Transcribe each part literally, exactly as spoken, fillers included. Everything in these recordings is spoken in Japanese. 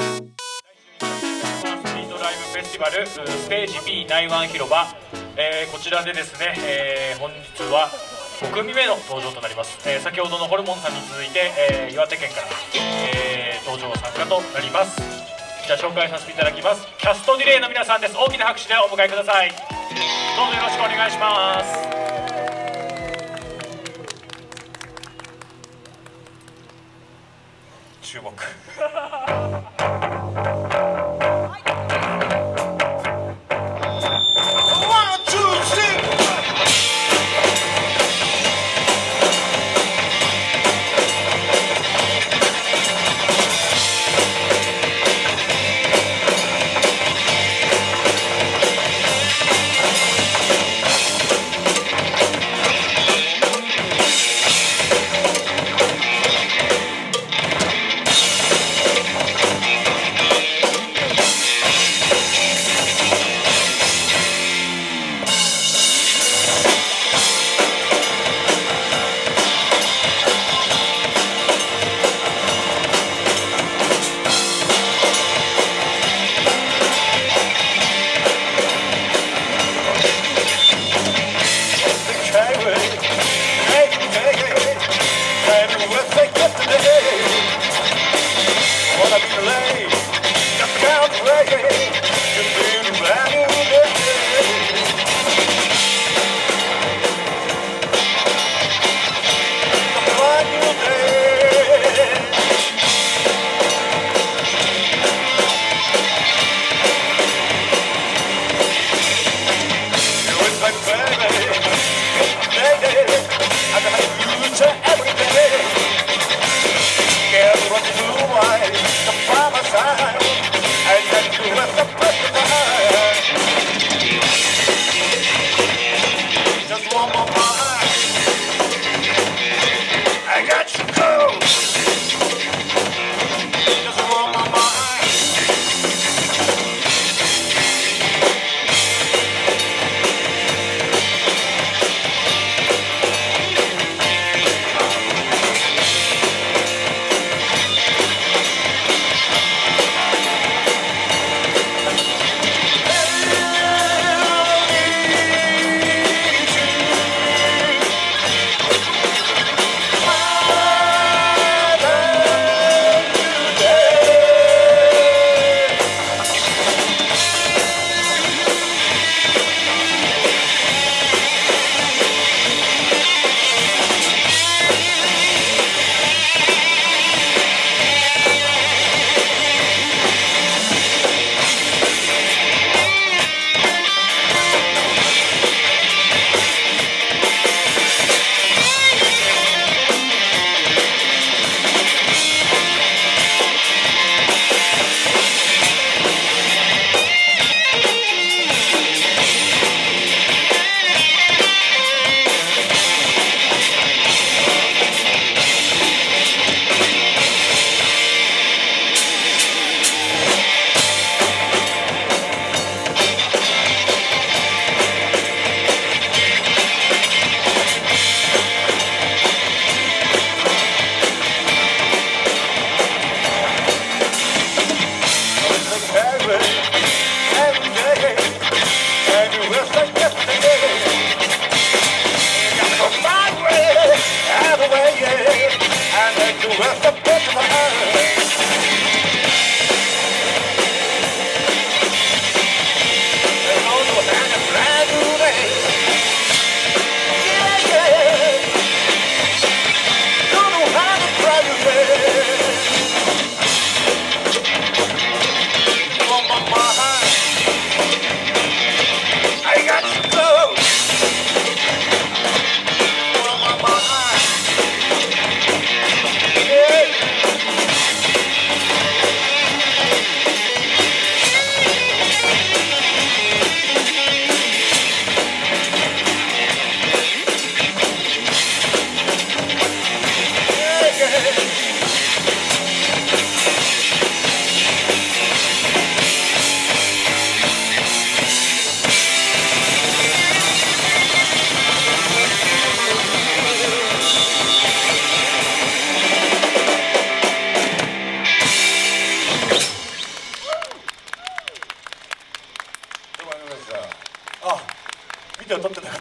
ライブフェスティバルページ ビーナインワン 広場、えー、こちらでですね、えー、本日はごくみめの登場となります、えー、先ほどのホルモンさんに続いて、えー、岩手県から、えー、登場参加となります。じゃあ紹介させていただきます。キャストディレイの皆さんです。大きな拍手でお迎えください。どうぞよろしくお願いします。注目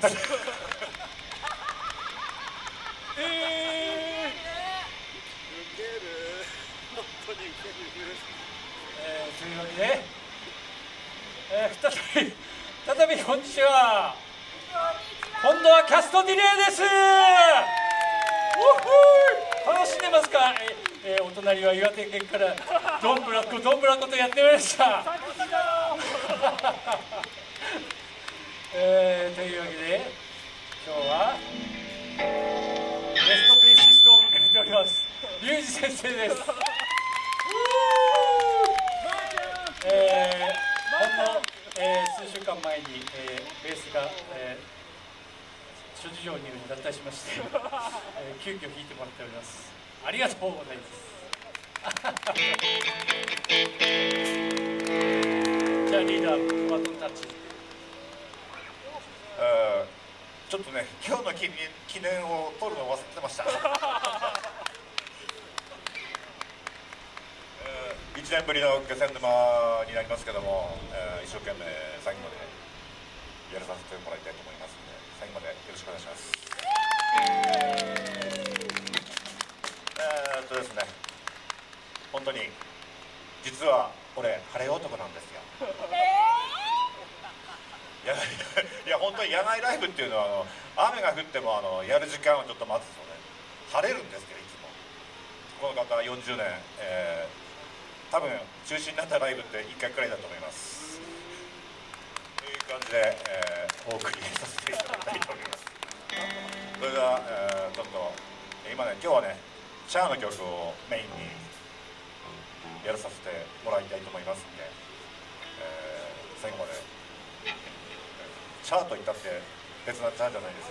えー、ウケる、本当にウケる。えー、というわけで、えー、再び再びこんにちは。今度はキャストディレイです。楽しんでますか？えー、お隣は岩手県からドンブラコドンブラコとやってまいりました。えー、というわけで今日はゲストベーシストを迎えておりますリュウジ先生です。えー、ほんの、えー、数週間前に、えー、ベースが、えー、諸事情により脱退しまして、えー、急遽弾いてもらっております。ありがとうございますじゃあリーダーバトンタッチ。あちょっとね、今日の記念を撮るのを忘れてましたえー、いちねんぶりの気仙沼になりますけども、えー、一生懸命最後までやらさせてもらいたいと思いますので、最後までよろしくお願いします。えーっとですね、本当に実は俺晴れ男なんですよいや本当に野外ライブっていうのは、あの雨が降ってもあのやる時間はちょっと待つので、晴れるんですけど、いつもこの方よんじゅうねん、えー、多分中止になったライブっていっかいくらいだと思いますという感じで、えー、お送りさせていただきたいと思います。それでは、えー、ちょっと今ね、今日はねシャアの曲をメインにやらさせてもらいたいと思いますんで、えー、最後まで。シャアと言ったって別なシャアじゃないです。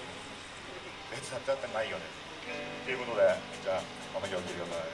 別なシャアってないよね。ということで、じゃあこの曲を聴いてください。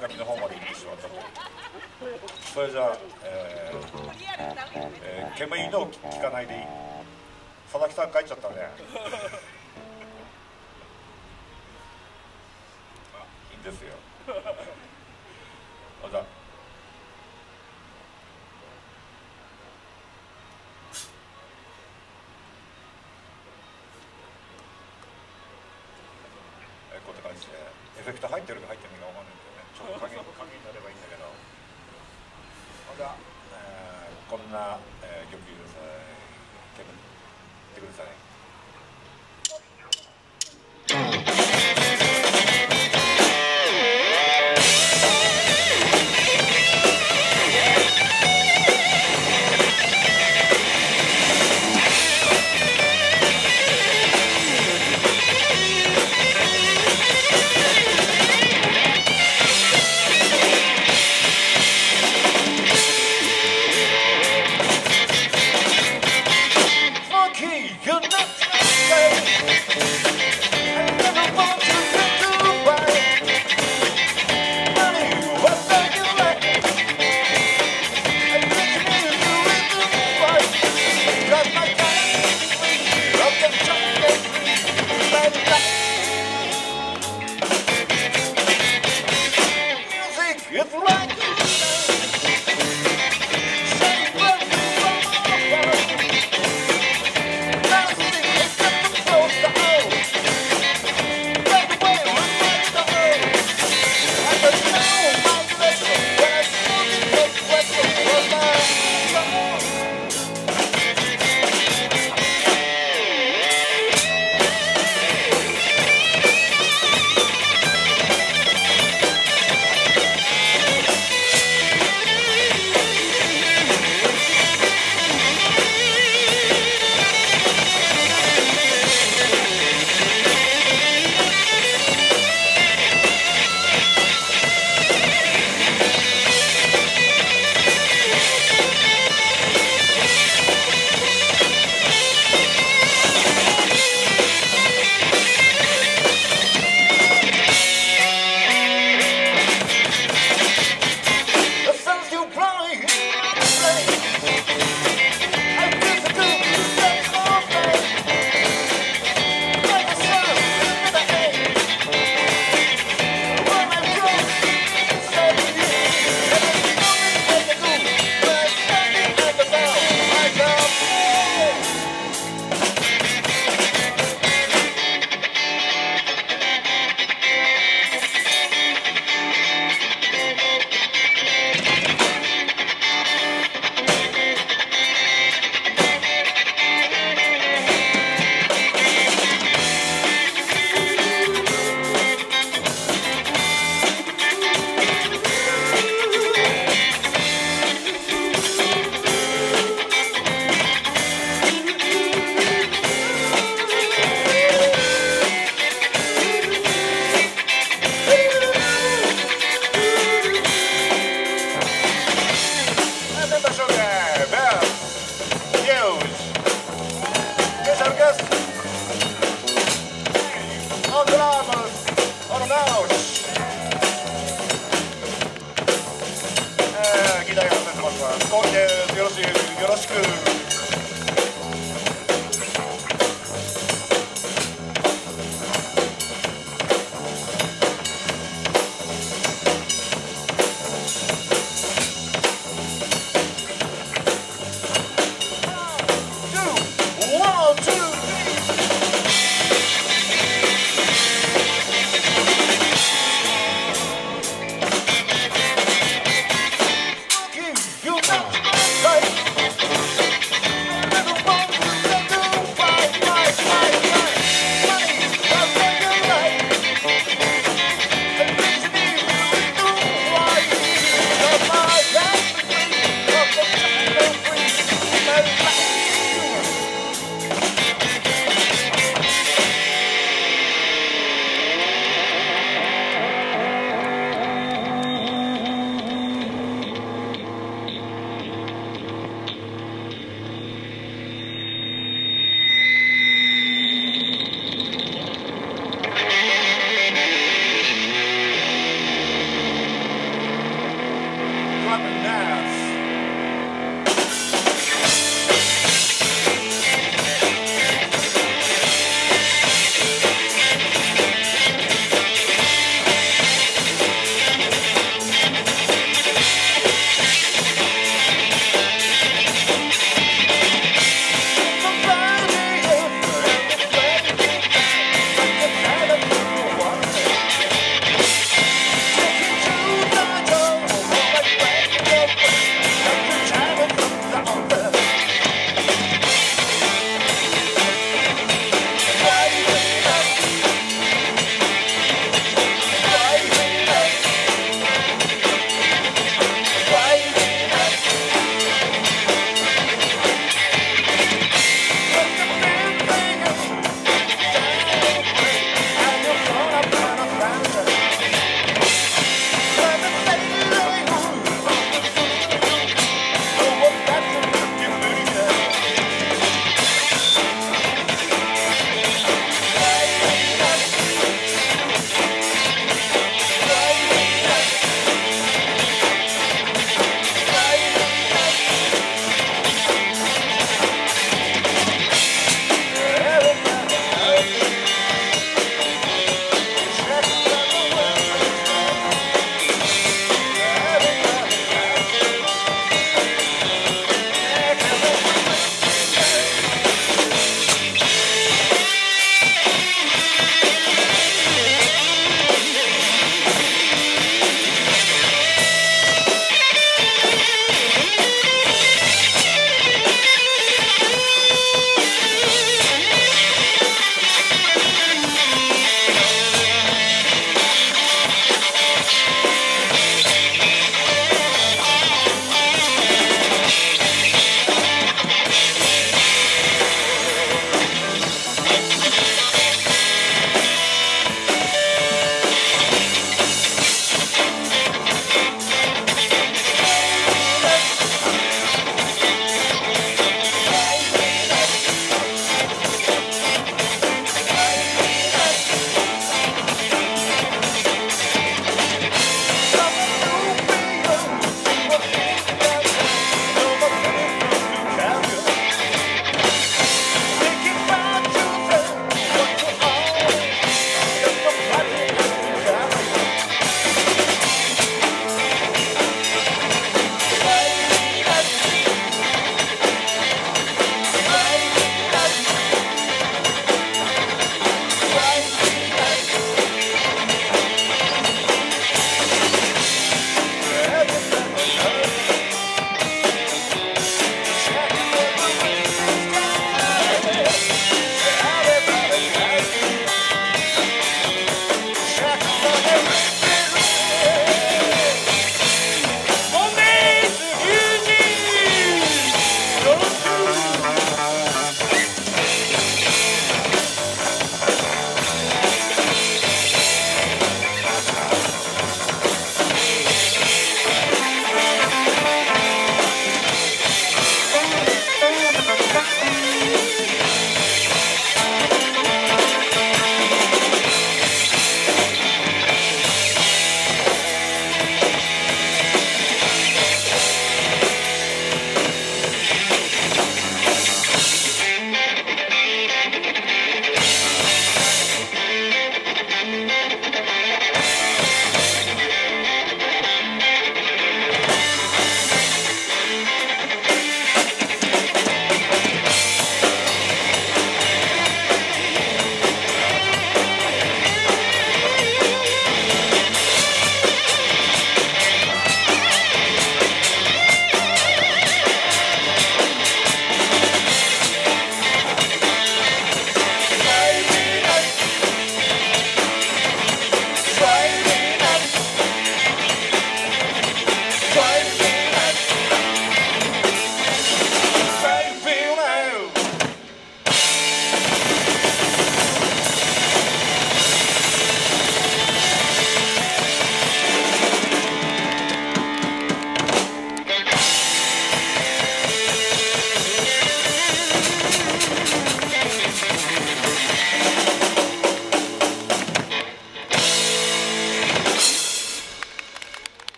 上の方まで行ってしまったと。それじゃあ、えーえー、煙のを聞かないでいい。佐々木さん帰っちゃったね。いいんですよ。じゃあこうって感じでエフェクト入ってるか入ってないかわかんないんだよね。ちょっと鍵になればいいんだけど、また、えー、こんな、えー、曲入れてください。手振ってください。Fuck you, you know, right?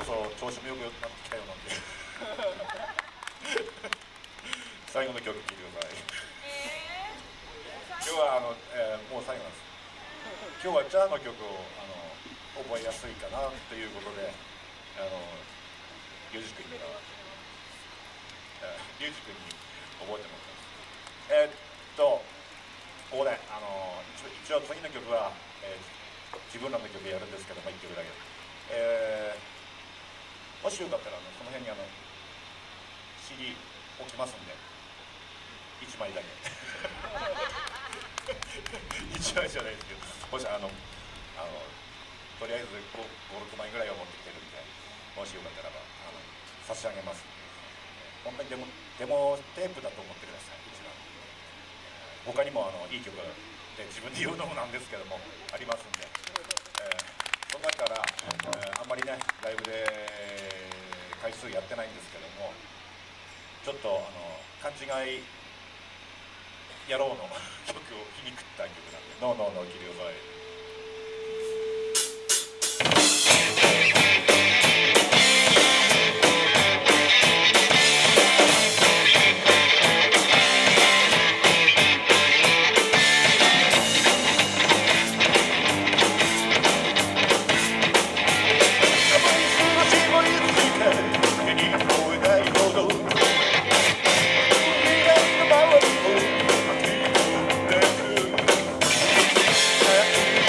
ろそろ調子もよくなってきたようなんで最後の曲聴いてください。今日はあの、えー、もう最後なんです。今日はジャーの曲をあの覚えやすいかなということで、あのリュウジ君にリュウジ君に覚えてもらってます。えー、っとここであの一応次の曲は、えー、自分らの曲やるんですけど、まあ、いっきょくだけ、えー、もしよかったらあのこの辺にあの シーディー 置きますんでいちまいだけいちまいじゃないですけど、もしあのあのとりあえずご、ろくまいぐらいは持ってきてるんで、もしよかったらばあの差し上げます。本当にデモ、デモテープだと思ってください。こちら他にもあのいい曲で自分で言うのもなんですけどもありますんで、えー、その中から、えー、あんまりねライブで回数やってないんですけども、ちょっとあの勘違い野郎の曲を皮肉った曲なんで、ノーノーノー聞いてください。Yeah.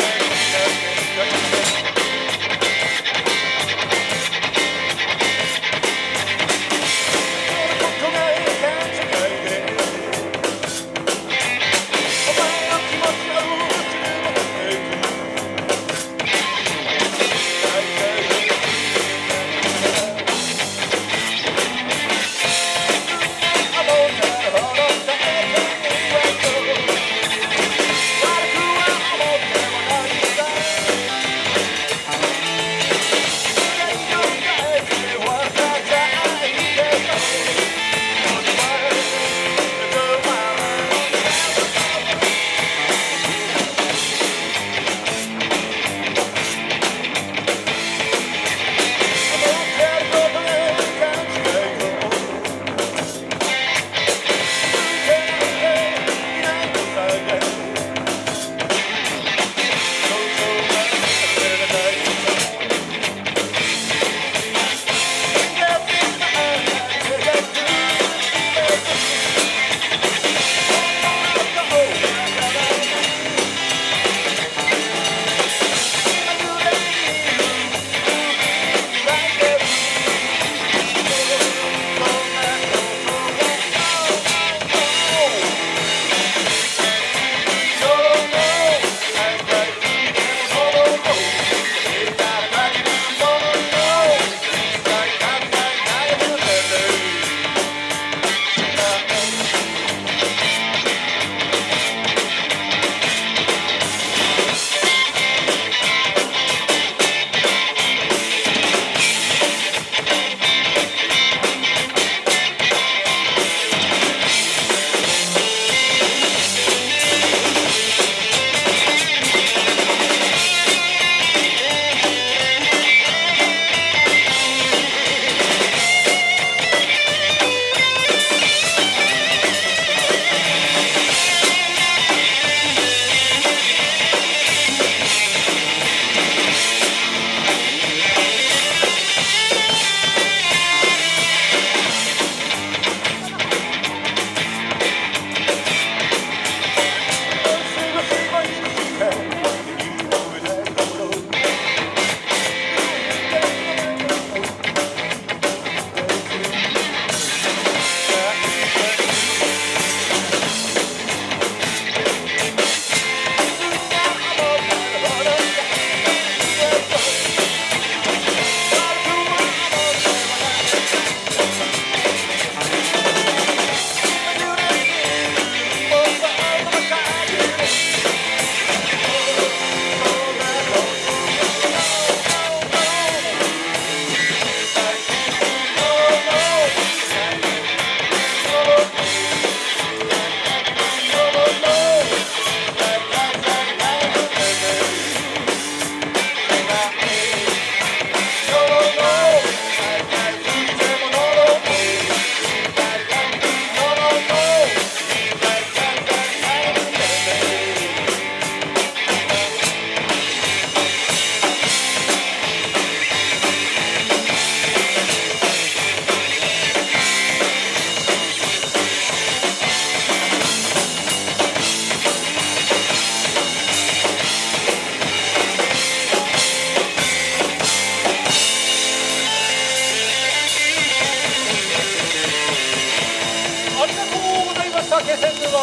けせんずも。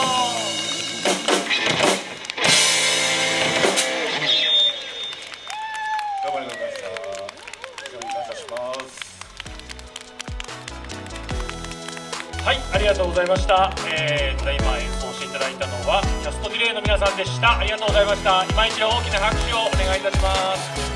はい、ありがとうございました。えー、ただいま演奏していただいたのはキャストリレーの皆さんでした。ありがとうございました。今一度大きな拍手をお願いいたします。